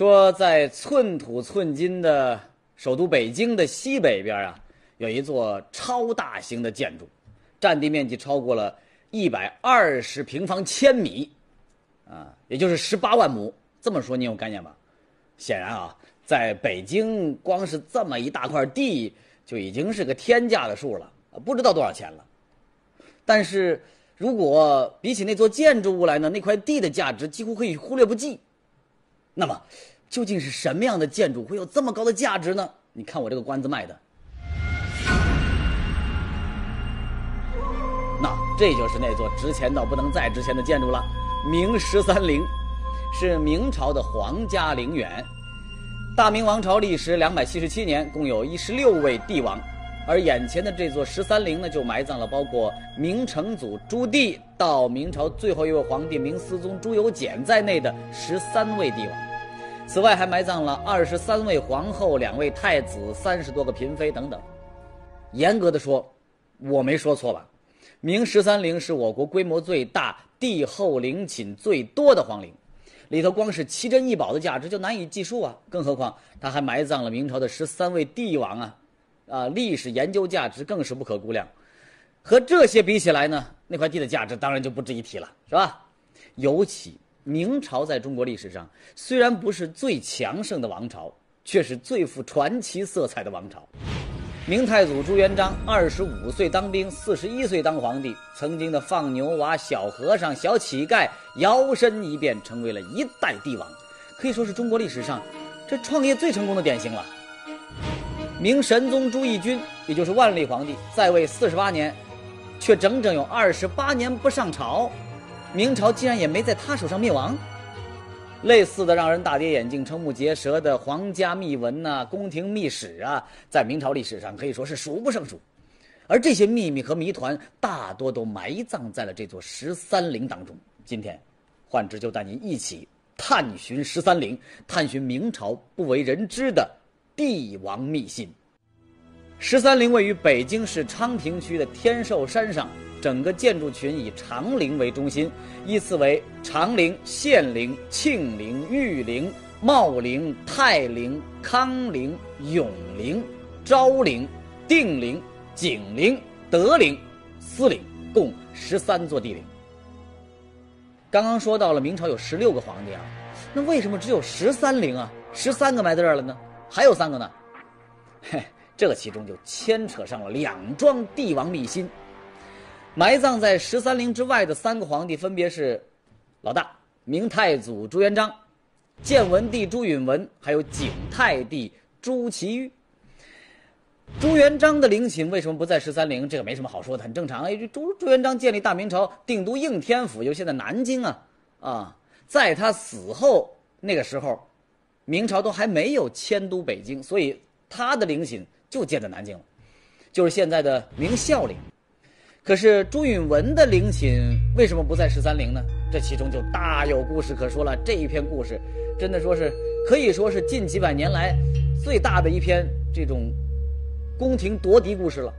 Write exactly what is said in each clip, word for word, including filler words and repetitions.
说在寸土寸金的首都北京的西北边啊，有一座超大型的建筑，占地面积超过了一百二十平方千米，啊，也就是十八万亩。这么说你有概念吧？显然啊，在北京光是这么一大块地就已经是个天价的数了，不知道多少钱了。但是如果比起那座建筑物来呢，那块地的价值几乎可以忽略不计。那么究竟是什么样的建筑会有这么高的价值呢？你看我这个关子卖的。那这就是那座值钱到不能再值钱的建筑了，明十三陵，是明朝的皇家陵园。大明王朝历时两百七十七年，共有十六位帝王，而眼前的这座十三陵呢，就埋葬了包括明成祖朱棣到明朝最后一位皇帝明思宗朱由检在内的十三位帝王。此外还埋葬了二十三位皇后、两位太子、三十多个嫔妃等等。严格的说，我没说错吧？明十三陵是我国规模最大、帝后陵寝最多的皇陵，里头光是奇珍异宝的价值就难以计数啊！更何况它还埋葬了明朝的十三位帝王啊！啊，历史研究价值更是不可估量。和这些比起来呢，那块地的价值当然就不值一提了，是吧？尤其明朝在中国历史上虽然不是最强盛的王朝，却是最富传奇色彩的王朝。明太祖朱元璋二十五岁当兵，四十一岁当皇帝，曾经的放牛娃、小和尚、小乞丐摇身一变成为了一代帝王，可以说是中国历史上这创业最成功的典型了。明神宗朱翊钧，也就是万历皇帝，在位四十八年，却整整有二十八年不上朝，明朝竟然也没在他手上灭亡。类似的让人大跌眼镜、瞠目结舌的皇家秘闻啊、宫廷秘史啊，在明朝历史上可以说是数不胜数。而这些秘密和谜团大多都埋葬在了这座十三陵当中。今天幻之就带您一起探寻十三陵，探寻明朝不为人知的帝王秘辛。十三陵位于北京市昌平区的天寿山上，整个建筑群以长陵为中心，依次为长陵、献陵、庆陵、玉陵、茂陵、泰陵、康陵、永陵、昭陵、定陵、景陵、德陵、思陵，共十三座帝陵。刚刚说到了明朝有十六个皇帝啊，那为什么只有十三陵啊？十三个埋在这儿了呢？还有三个呢？嘿，这其中就牵扯上了两桩帝王秘辛。埋葬在十三陵之外的三个皇帝分别是老大明太祖朱元璋、建文帝朱允炆，还有景泰帝朱祁钰。朱元璋的陵寝为什么不在十三陵？这个没什么好说的，很正常。哎，朱朱元璋建立大明朝，定都应天府，尤其在南京啊啊，在他死后那个时候，明朝都还没有迁都北京，所以他的陵寝就建在南京了，就是现在的明孝陵。可是朱允炆的陵寝为什么不在十三陵呢？这其中就大有故事可说了。这一篇故事真的说是可以说是近几百年来最大的一篇这种宫廷夺嫡故事了。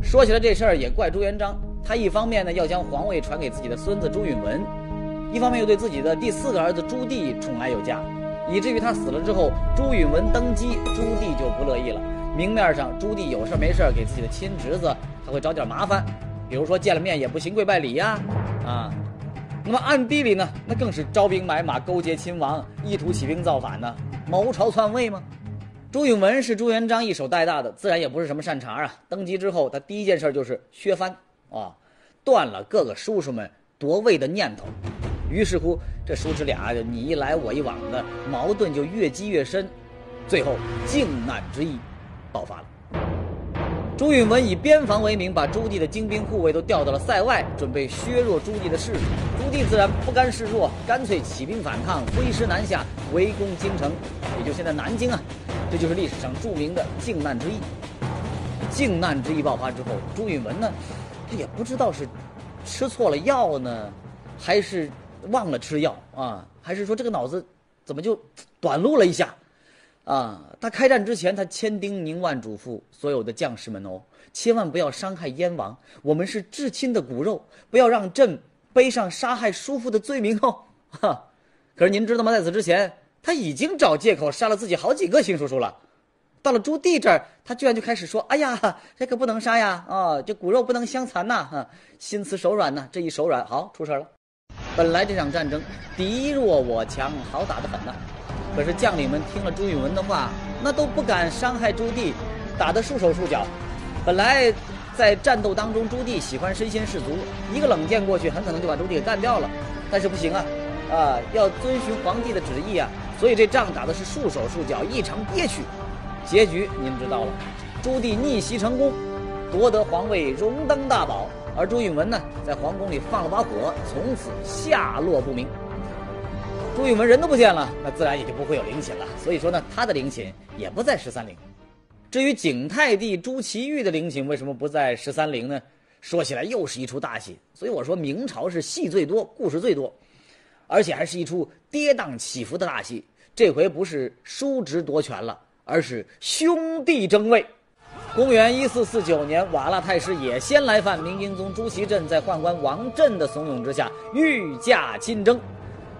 说起来这事儿也怪朱元璋，他一方面呢要将皇位传给自己的孙子朱允炆，一方面又对自己的第四个儿子朱棣宠爱有加，以至于他死了之后，朱允炆登基，朱棣就不乐意了。明面上朱棣有事没事给自己的亲侄子他会找点麻烦，比如说见了面也不行跪拜礼呀、啊，啊，那么暗地里呢，那更是招兵买马、勾结亲王，意图起兵造反呢、啊，谋朝篡位吗？朱允炆是朱元璋一手带大的，自然也不是什么善茬啊。登基之后，他第一件事就是削藩啊，断了各个叔叔们夺位的念头。于是乎，这叔侄俩就你一来我一往的矛盾就越积越深，最后靖难之役爆发了。朱允炆以边防为名，把朱棣的精兵护卫都调到了塞外，准备削弱朱棣的势力。朱棣自然不甘示弱，干脆起兵反抗，挥师南下，围攻京城，也就现在南京啊。这就是历史上著名的靖难之役。靖难之役爆发之后，朱允炆呢，他也不知道是吃错了药呢，还是忘了吃药啊，还是说这个脑子怎么就短路了一下。啊，他开战之前，他千叮咛万嘱咐所有的将士们哦，千万不要伤害燕王，我们是至亲的骨肉，不要让朕背上杀害叔父的罪名哦。哈，可是您知道吗？在此之前，他已经找借口杀了自己好几个亲叔叔了。到了朱棣这儿，他居然就开始说：“哎呀，这可不能杀呀！啊，这骨肉不能相残呐！啊，心慈手软呐！这一手软，好出事了。本来这场战争敌弱我强，好打得很呐。可是将领们听了朱允炆的话，那都不敢伤害朱棣，打得束手束脚。本来在战斗当中，朱棣喜欢身先士卒，一个冷箭过去，很可能就把朱棣给干掉了。但是不行啊，啊，要遵循皇帝的旨意啊！所以这仗打的是束手束脚，异常憋屈。”结局您知道了，朱棣逆袭成功，夺得皇位，荣登大宝。而朱允炆呢，在皇宫里放了把火，从此下落不明。朱允炆人都不见了，那自然也就不会有陵寝了。所以说呢，他的陵寝也不在十三陵。至于景泰帝朱祁钰的陵寝为什么不在十三陵呢？说起来又是一出大戏。所以我说明朝是戏最多，故事最多，而且还是一出跌宕起伏的大戏。这回不是叔侄夺权了，而是兄弟争位。公元一四四九年，瓦剌太师也先来犯明英宗朱祁镇，在宦官王振的怂恿之下，御驾亲征。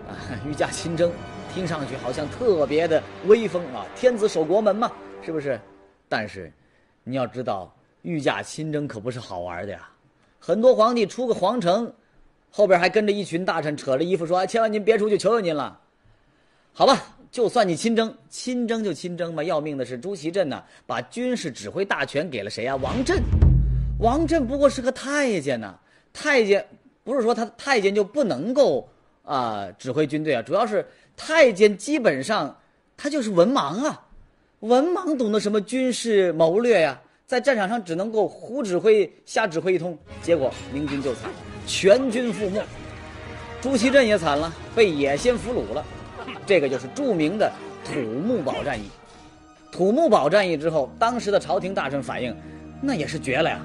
啊，御驾亲征，听上去好像特别的威风啊，天子守国门嘛，是不是？但是，你要知道，御驾亲征可不是好玩的呀。很多皇帝出个皇城，后边还跟着一群大臣扯着衣服说：“千万您别出去，求求您了。”好吧。就算你亲征，亲征就亲征吧。要命的是朱祁镇呢、啊，把军事指挥大权给了谁啊？王振。王振不过是个太监呢、啊，太监不是说他太监就不能够啊、呃、指挥军队啊，主要是太监基本上他就是文盲啊，文盲懂得什么军事谋略呀、啊，在战场上只能够胡指挥、瞎指挥一通，结果明军就惨，全军覆没。朱祁镇也惨了，被野先俘虏了。这个就是著名的土木堡战役。土木堡战役之后，当时的朝廷大臣反映，那也是绝了呀。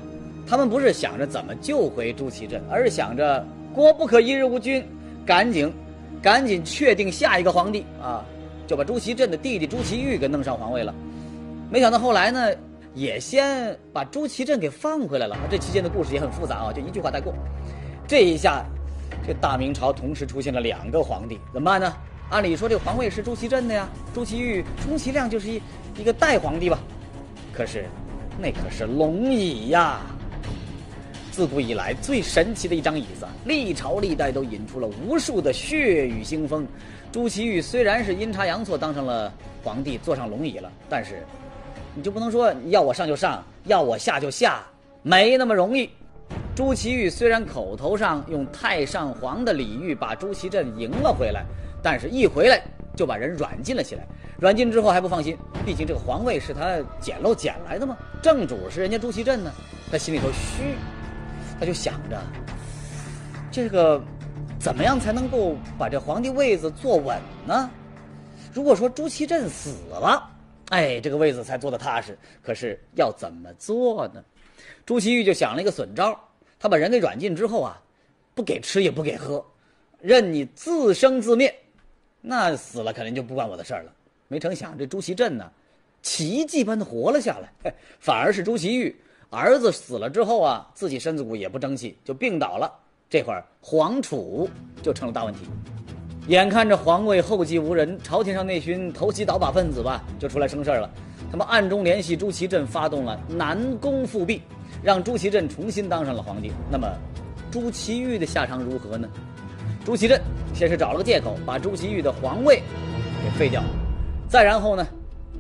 他们不是想着怎么救回朱祁镇，而是想着国不可一日无君，赶紧赶紧确定下一个皇帝啊，就把朱祁镇的弟弟朱祁钰给弄上皇位了。没想到后来呢，也先把朱祁镇给放回来了。这期间的故事也很复杂啊，就一句话带过。这一下，这大明朝同时出现了两个皇帝，怎么办呢？按理说这个皇位是朱祁镇的呀，朱祁钰、充其量就是一一个代皇帝吧。可是，那可是龙椅呀！自古以来最神奇的一张椅子，历朝历代都引出了无数的血雨腥风。朱祁钰虽然是阴差阳错当上了皇帝，坐上龙椅了，但是你就不能说要我上就上，要我下就下，没那么容易。朱祁钰虽然口头上用太上皇的礼遇把朱祁镇迎了回来，但是一回来就把人软禁了起来，软禁之后还不放心，毕竟这个皇位是他捡漏捡来的嘛，正主是人家朱祁镇呢，他心里头虚，他就想着，这个怎么样才能够把这皇帝位子坐稳呢？如果说朱祁镇死了，哎，这个位子才坐得踏实。可是要怎么做呢？朱祁钰就想了一个损招，他把人给软禁之后啊，不给吃也不给喝，任你自生自灭。那死了肯定就不关我的事儿了。没成想这朱祁镇呢，奇迹般的活了下来，反而是朱祁钰儿子死了之后啊，自己身子骨也不争气，就病倒了。这会儿皇储就成了大问题。眼看着皇位后继无人，朝廷上那群投机倒把分子吧，就出来生事儿了。他们暗中联系朱祁镇，发动了南宫复辟，让朱祁镇重新当上了皇帝。那么，朱祁钰的下场如何呢？朱祁镇先是找了个借口，把朱祁钰的皇位给废掉，再然后呢，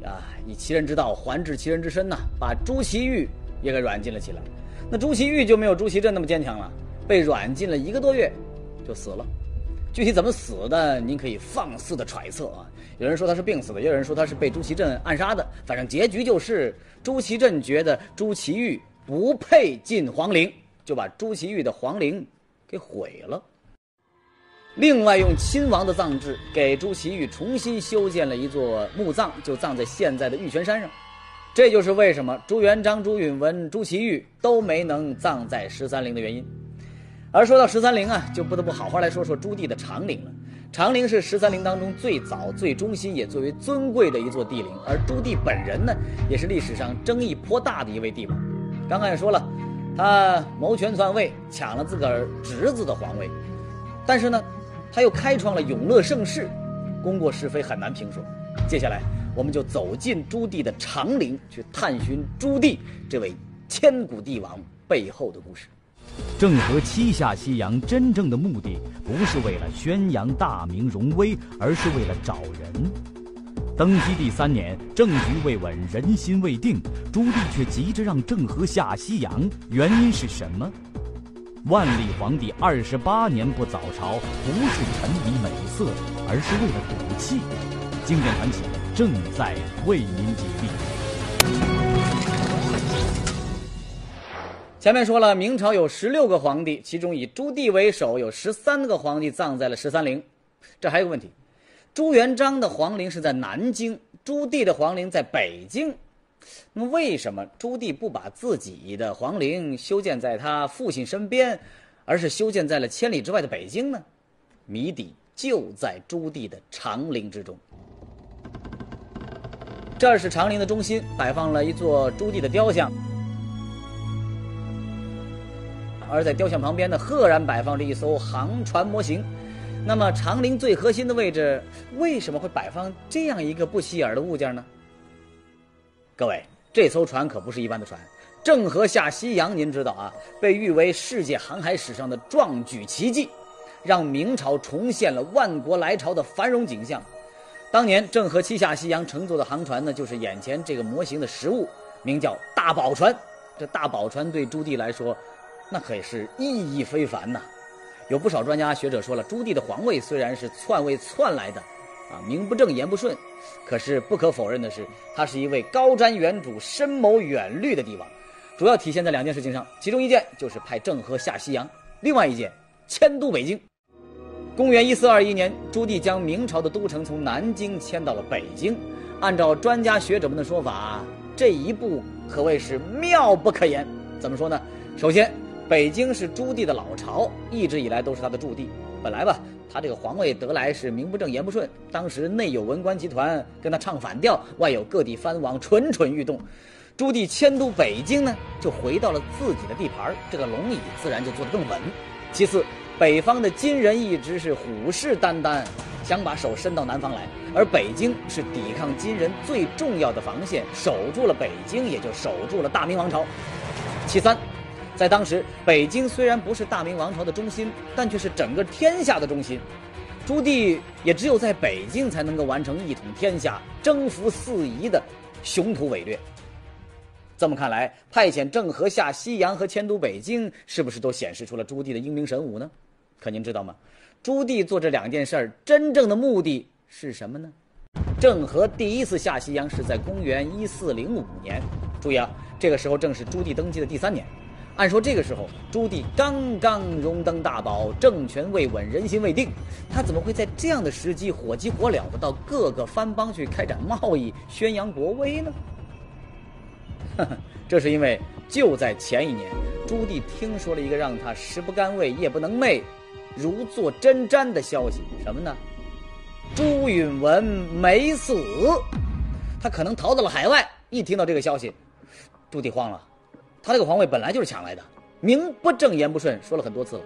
啊，以其人之道还治其人之身呐、啊，把朱祁钰也给软禁了起来。那朱祁钰就没有朱祁镇那么坚强了，被软禁了一个多月，就死了。具体怎么死的，您可以放肆的揣测啊。有人说他是病死的，也有人说他是被朱祁镇暗杀的。反正结局就是朱祁镇觉得朱祁钰不配进皇陵，就把朱祁钰的皇陵给毁了。另外用亲王的葬制给朱祁钰重新修建了一座墓葬，就葬在现在的玉泉山上。这就是为什么朱元璋、朱允炆、朱祁钰都没能葬在十三陵的原因。而说到十三陵啊，就不得不好好来说说朱棣的长陵了。长陵是十三陵当中最早、最中心也最为尊贵的一座帝陵，而朱棣本人呢，也是历史上争议颇大的一位帝王。刚刚也说了，他谋权篡位，抢了自个儿侄子的皇位，但是呢，他又开创了永乐盛世，功过是非很难评说。接下来，我们就走进朱棣的长陵，去探寻朱棣这位千古帝王背后的故事。郑和七下西洋真正的目的，不是为了宣扬大明荣威，而是为了找人。 登基第三年，政局未稳，人心未定，朱棣却急着让郑和下西洋，原因是什么？万历皇帝二十八年不早朝，不是沉迷美色，而是为了赌气。经典传奇正在为您解密。前面说了，明朝有十六个皇帝，其中以朱棣为首，有十三个皇帝葬在了十三陵。这还有个问题。 朱元璋的皇陵是在南京，朱棣的皇陵在北京。那么，为什么朱棣不把自己的皇陵修建在他父亲身边，而是修建在了千里之外的北京呢？谜底就在朱棣的长陵之中。这是长陵的中心，摆放了一座朱棣的雕像，而在雕像旁边呢，赫然摆放着一艘航船模型。 那么长陵最核心的位置，为什么会摆放这样一个不起眼的物件呢？各位，这艘船可不是一般的船，郑和下西洋，您知道啊，被誉为世界航海史上的壮举奇迹，让明朝重现了万国来朝的繁荣景象。当年郑和七下西洋乘坐的航船呢，就是眼前这个模型的实物，名叫大宝船。这大宝船对朱棣来说，那可是意义非凡呐、啊。 有不少专家学者说了，朱棣的皇位虽然是篡位篡来的，啊，名不正言不顺，可是不可否认的是，他是一位高瞻远瞩、深谋远虑的帝王，主要体现在两件事情上，其中一件就是派郑和下西洋，另外一件迁都北京。公元一四二一年，朱棣将明朝的都城从南京迁到了北京。按照专家学者们的说法，这一步可谓是妙不可言。怎么说呢？首先。 北京是朱棣的老巢，一直以来都是他的驻地。本来吧，他这个皇位得来是名不正言不顺，当时内有文官集团跟他唱反调，外有各地藩王蠢蠢欲动。朱棣迁都北京呢，就回到了自己的地盘，这个龙椅自然就坐得更稳。其次，北方的金人一直是虎视眈眈，想把手伸到南方来，而北京是抵抗金人最重要的防线，守住了北京，也就守住了大明王朝。其三。 在当时，北京虽然不是大明王朝的中心，但却是整个天下的中心。朱棣也只有在北京才能够完成一统天下、征服四夷的雄图伟略。这么看来，派遣郑和下西洋和迁都北京，是不是都显示出了朱棣的英明神武呢？可您知道吗？朱棣做这两件事儿真正的目的是什么呢？郑和第一次下西洋是在公元一四零五年，注意啊，这个时候正是朱棣登基的第三年。 按说这个时候，朱棣刚刚荣登大宝，政权未稳，人心未定，他怎么会在这样的时机火急火燎的到各个藩邦去开展贸易、宣扬国威呢？呵呵，这是因为就在前一年，朱棣听说了一个让他食不甘味、夜不能寐、如坐针毡的消息，什么呢？朱允炆没死，他可能逃到了海外。一听到这个消息，朱棣慌了。 他这个皇位本来就是抢来的，名不正言不顺，说了很多次了。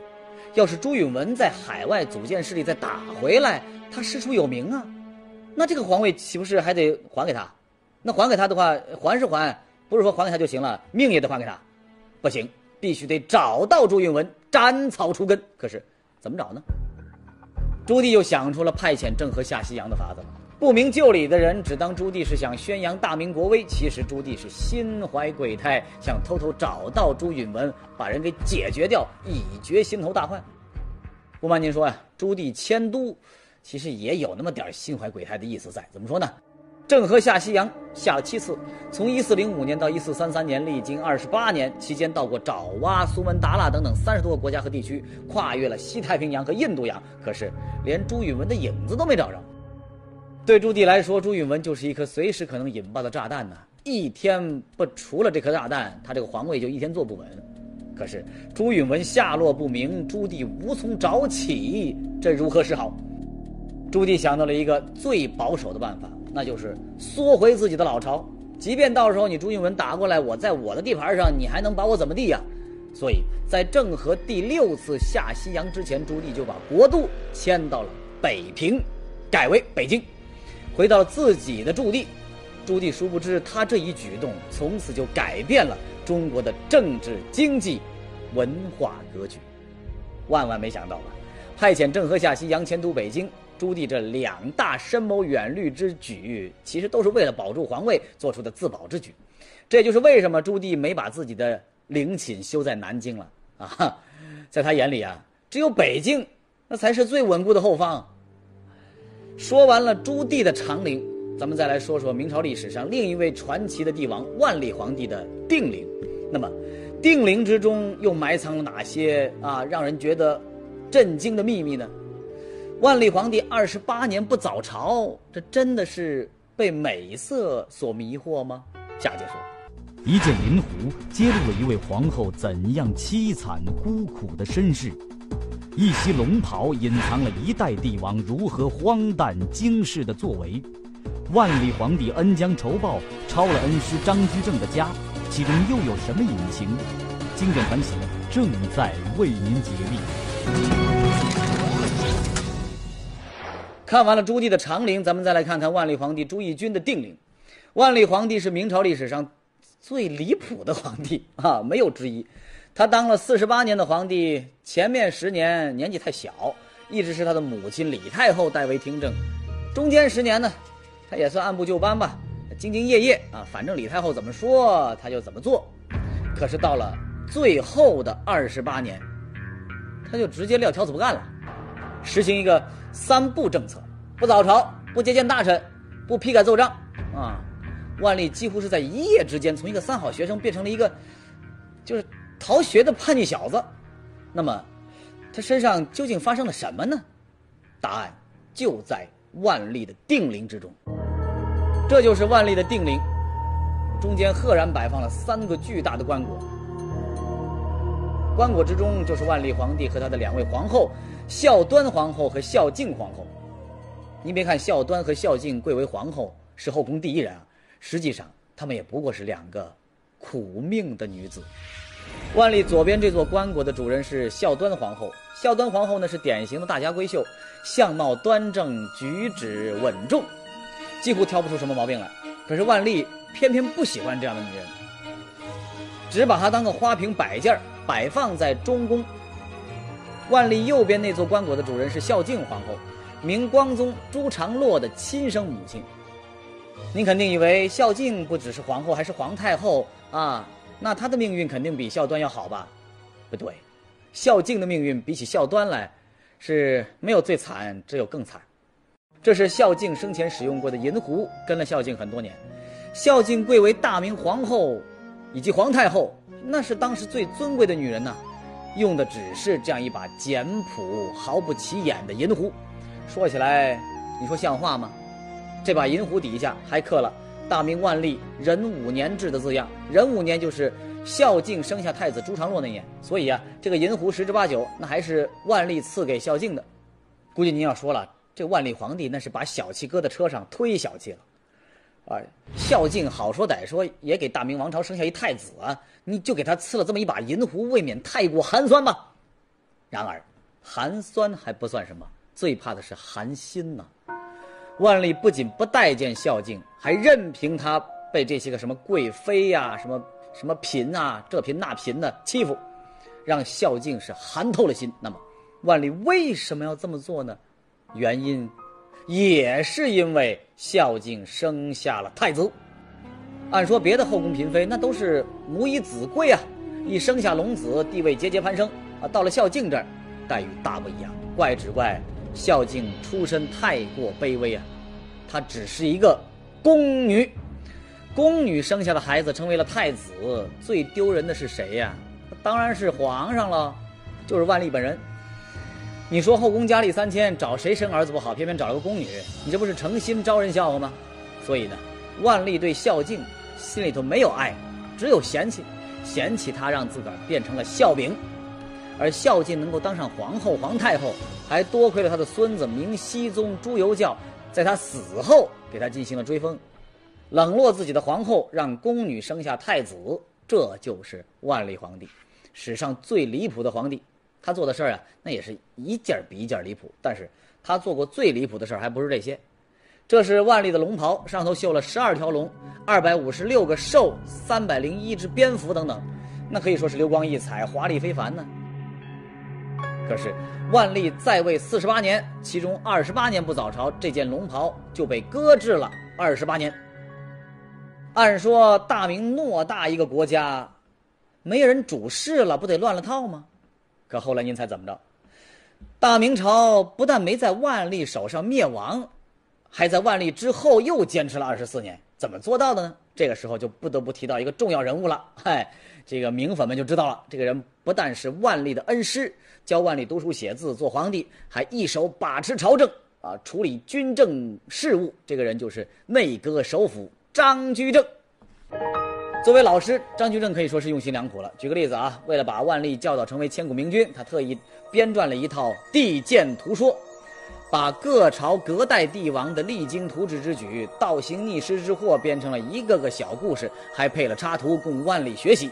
要是朱允炆在海外组建势力再打回来，他师出有名啊，那这个皇位岂不是还得还给他？那还给他的话，还是还，不是说还给他就行了，命也得还给他。不行，必须得找到朱允炆，斩草除根。可是怎么找呢？朱棣又想出了派遣郑和下西洋的法子了。 不明就里的人只当朱棣是想宣扬大明国威，其实朱棣是心怀鬼胎，想偷偷找到朱允炆，把人给解决掉，以绝心头大患。不瞒您说呀、啊，朱棣迁都，其实也有那么点心怀鬼胎的意思在。怎么说呢？郑和下西洋下了七次，从一四零五年到一四三三年，历经二十八年，期间到过爪哇、苏门答腊等等三十多个国家和地区，跨越了西太平洋和印度洋，可是连朱允炆的影子都没找着。 对朱棣来说，朱允炆就是一颗随时可能引爆的炸弹呢、啊。一天不除了这颗炸弹，他这个皇位就一天坐不稳。可是朱允炆下落不明，朱棣无从找起，这如何是好？朱棣想到了一个最保守的办法，那就是缩回自己的老巢。即便到时候你朱允炆打过来，我在我的地盘上，你还能把我怎么地呀、啊？所以在郑和第六次下西洋之前，朱棣就把国都迁到了北平。改为北京，回到自己的驻地。朱棣殊不知，他这一举动从此就改变了中国的政治、经济、文化格局。万万没想到啊，派遣郑和下西洋前途北京，朱棣这两大深谋远虑之举，其实都是为了保住皇位做出的自保之举。这就是为什么朱棣没把自己的陵寝修在南京了啊，在他眼里啊，只有北京那才是最稳固的后方。说完了朱棣的长陵，咱们再来说说明朝历史上另一位传奇的帝王万历皇帝的定陵。那么定陵之中又埋藏了哪些啊让人觉得震惊的秘密呢？万历皇帝二十八年不早朝，这真的是被美色所迷惑吗？下节说。一件银壶揭露了一位皇后怎样凄惨孤苦的身世，一袭龙袍隐藏了一代帝王如何荒诞惊世的作为。万历皇帝恩将仇报，抄了恩师张居正的家，其中又有什么隐情？经典反省正在为您解密。看完了朱棣的长陵，咱们再来看看万历皇帝朱翊钧的定陵。万历皇帝是明朝历史上最离谱的皇帝啊，没有之一。他当了四十八年的皇帝，前面十年年纪太小，一直是他的母亲李太后代为听政，中间十年呢，他也算按部就班吧，兢兢业业啊，反正李太后怎么说他就怎么做。可是到了最后的二十八年，他就直接撂挑子不干了，实行一个三不政策：不早朝，不接见大臣，不批改奏章啊。万历几乎是在一夜之间从一个三好学生变成了一个就是逃学的叛逆小子。那么他身上究竟发生了什么呢？答案就在万历的定陵之中。这就是万历的定陵，中间赫然摆放了三个巨大的棺椁，棺椁之中就是万历皇帝和他的两位皇后，孝端皇后和孝敬皇后。您别看孝端和孝敬贵为皇后，是后宫第一人啊，实际上他们也不过是两个苦命的女子。万历左边这座棺椁的主人是孝端皇后，孝端皇后呢是典型的大家闺秀，相貌端正，举止稳重，几乎挑不出什么毛病来。可是万历偏偏不喜欢这样的女人，只把她当个花瓶摆件摆放在中宫。万历右边那座棺椁的主人是孝敬皇后，明光宗朱常洛的亲生母亲。您肯定以为孝敬不只是皇后，还是皇太后啊，那她的命运肯定比孝端要好吧？不对，孝敬的命运比起孝端来是没有最惨，只有更惨。这是孝敬生前使用过的银壶，跟了孝敬很多年。孝敬贵为大明皇后以及皇太后，那是当时最尊贵的女人呢、啊，用的只是这样一把简朴毫不起眼的银壶。说起来你说像话吗？这把银壶底下还刻了大明万历壬午年制的字样，壬午年就是孝敬生下太子朱常洛那年，所以啊，这个银壶十之八九那还是万历赐给孝敬的。估计您要说了，这万历皇帝那是把小气搁在车上推小气了，啊，孝敬好说歹说也给大明王朝生下一太子啊，你就给他赐了这么一把银壶，未免太过寒酸吧。然而，寒酸还不算什么，最怕的是寒心呐、啊。万历不仅不待见孝敬，还任凭他被这些个什么贵妃呀、啊、什么什么嫔啊、这嫔那嫔的欺负，让孝敬是寒透了心。那么，万历为什么要这么做呢？原因也是因为孝敬生下了太子。按说别的后宫嫔妃那都是母以子贵啊，一生下龙子地位节节攀升啊，到了孝敬这儿待遇大不一样。怪只怪孝敬出身太过卑微啊，她只是一个宫女，宫女生下的孩子成为了太子，最丢人的是谁呀、啊、当然是皇上了，就是万历本人。你说后宫佳丽三千，找谁生儿子不好，偏偏找了个宫女，你这不是诚心招人笑话吗？所以呢，万历对孝敬心里头没有爱，只有嫌弃，嫌弃他让自个儿变成了孝柄。而孝敬能够当上皇后、皇太后，还多亏了他的孙子明熹宗朱由校在他死后给他进行了追封，冷落自己的皇后，让宫女生下太子。这就是万历皇帝，史上最离谱的皇帝。他做的事儿啊，那也是一件比一件离谱，但是他做过最离谱的事儿还不是这些。这是万历的龙袍，上头绣了十二条龙、二百五十六个兽、三百零一只蝙蝠等等，那可以说是流光溢彩、华丽非凡呢。可是万历在位四十八年，其中二十八年不早朝，这件龙袍就被搁置了二十八年。按说大明偌大一个国家，没人主事了，不得乱了套吗？可后来您猜怎么着？大明朝不但没在万历手上灭亡，还在万历之后又坚持了二十四年，怎么做到的呢？这个时候就不得不提到一个重要人物了，嗨，这个明粉们就知道了。这个人不但是万历的恩师，教万历读书写字、做皇帝，还一手把持朝政啊，处理军政事务。这个人就是内阁首辅张居正。作为老师，张居正可以说是用心良苦了。举个例子啊，为了把万历教导成为千古明君，他特意编撰了一套帝鉴图说，把各朝各代帝王的励精图治之举、倒行逆施之祸编成了一个个小故事，还配了插图供万历学习。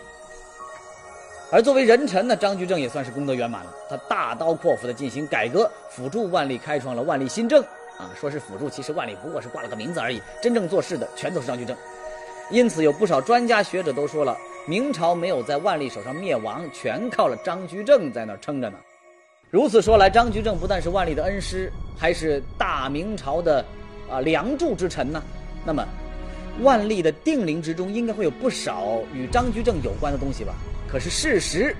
而作为人臣呢，张居正也算是功德圆满了。他大刀阔斧地进行改革，辅助万历开创了万历新政啊，说是辅助，其实万历不过是挂了个名字而已，真正做事的全都是张居正。因此有不少专家学者都说了，明朝没有在万历手上灭亡，全靠了张居正在那儿撑着呢。如此说来，张居正不但是万历的恩师，还是大明朝的啊梁祝之臣呢。那么万历的定陵之中应该会有不少与张居正有关的东西吧？可是事实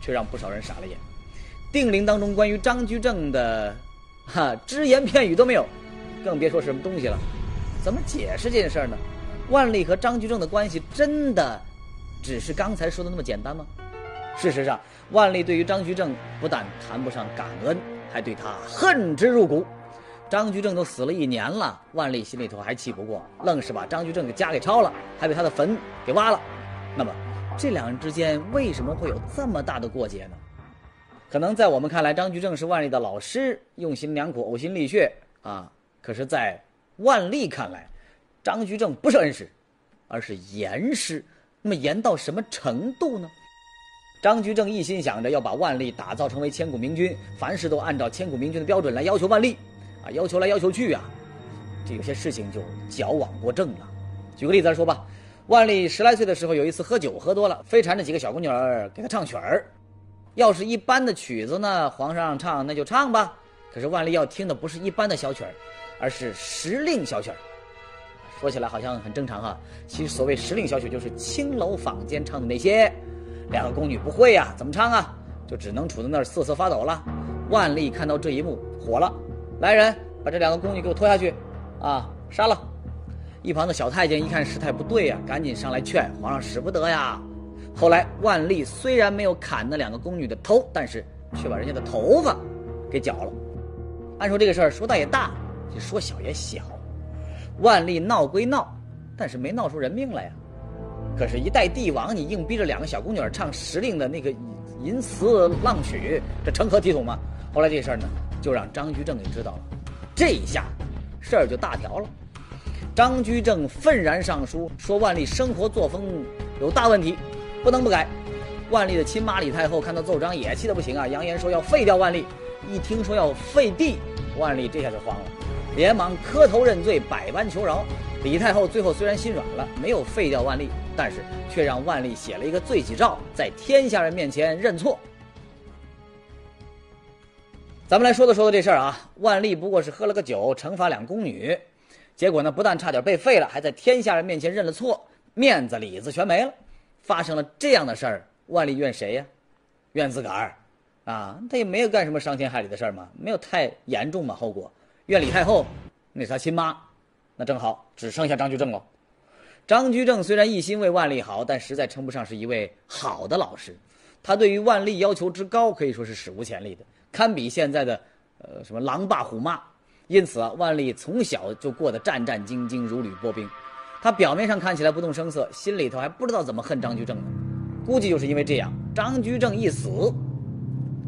却让不少人傻了眼，定陵当中关于张居正的哈只言片语都没有，更别说什么东西了。怎么解释这件事呢？万历和张居正的关系真的只是刚才说的那么简单吗？事实上，万历对于张居正不但谈不上感恩，还对他恨之入骨。张居正都死了一年了，万历心里头还气不过，愣是把张居正的家给抄了，还被他的坟给挖了。那么这两人之间为什么会有这么大的过节呢？可能在我们看来，张居正是万历的老师，用心良苦，呕心沥血啊。可是在万历看来，张居正不是恩师，而是严师。那么严到什么程度呢？张居正一心想着要把万历打造成为千古明君，凡事都按照千古明君的标准来要求万历啊，要求来要求去啊，这有些事情就矫枉过正了。举个例子来说吧，万历十来岁的时候，有一次喝酒喝多了，非缠着几个小姑娘给他唱曲儿。要是一般的曲子呢，皇上唱那就唱吧。可是万历要听的不是一般的小曲儿，而是时令小曲儿。说起来好像很正常啊，其实所谓时令小曲就是青楼坊间唱的那些，两个宫女不会啊，怎么唱啊，就只能杵在那儿瑟瑟发抖了。万历看到这一幕火了，来人，把这两个宫女给我拖下去啊，杀了。一旁的小太监一看事态不对啊，赶紧上来劝皇上使不得呀。后来万历虽然没有砍那两个宫女的头，但是却把人家的头发给绞了。按说这个事儿说大也大，说小也小，万历闹归闹，但是没闹出人命来呀。可是一代帝王，你硬逼着两个小姑娘唱时令的那个淫词浪曲，这成何体统吗？后来这事儿呢，就让张居正给知道了，这一下事儿就大条了。张居正愤然上书，说万历生活作风有大问题，不能不改。万历的亲妈李太后看到奏章也气得不行啊，扬言说要废掉万历。一听说要废帝，万历这下就慌了，连忙磕头认罪，百般求饶。李太后最后虽然心软了，没有废掉万历，但是却让万历写了一个罪己诏，在天下人面前认错。咱们来说的说的这事儿啊，万历不过是喝了个酒，惩罚两宫女，结果呢，不但差点被废了，还在天下人面前认了错，面子里子全没了。发生了这样的事儿，万历怨谁呀？怨自个儿啊，他也没有干什么伤天害理的事儿嘛，没有太严重嘛后果。怨李太后，那是他亲妈，那正好只剩下张居正了。张居正虽然一心为万历好，但实在称不上是一位好的老师。他对于万历要求之高，可以说是史无前例的，堪比现在的呃什么狼爸虎妈。因此啊，万历从小就过得战战兢兢，如履薄冰。他表面上看起来不动声色，心里头还不知道怎么恨张居正呢。估计就是因为这样，张居正一死，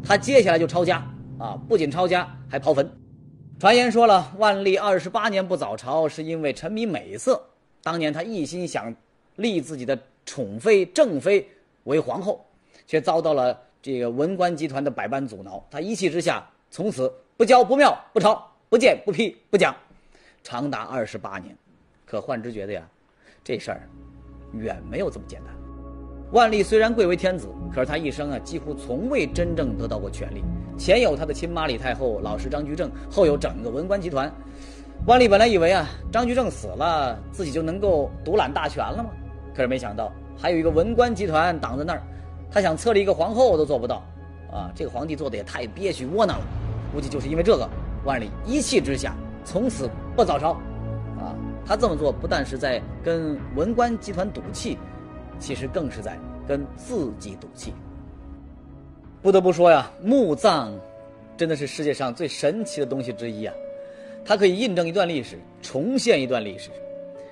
他接下来就抄家啊，不仅抄家，还刨坟。传言说了，万历二十八年不早朝是因为沉迷美色。当年他一心想立自己的宠妃正妃为皇后，却遭到了这个文官集团的百般阻挠。他一气之下，从此不教不妙不嘲不谏不批不讲，长达二十八年。可幻之觉得呀，这事儿远没有这么简单。万历虽然贵为天子，可是他一生啊几乎从未真正得到过权力。前有他的亲妈李太后，老师张居正，后有整个文官集团。万历本来以为啊，张居正死了，自己就能够独揽大权了吗？可是没想到还有一个文官集团挡在那儿，他想册立一个皇后都做不到。啊，这个皇帝做的也太憋屈窝囊了。估计就是因为这个，万历一气之下，从此不早朝。啊，他这么做不但是在跟文官集团赌气，其实更是在跟自己赌气。不得不说呀，墓葬真的是世界上最神奇的东西之一啊！它可以印证一段历史，重现一段历史。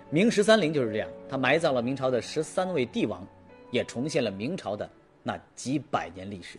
明十三陵就是这样，他埋葬了明朝的十三位帝王，也重现了明朝的那几百年历史。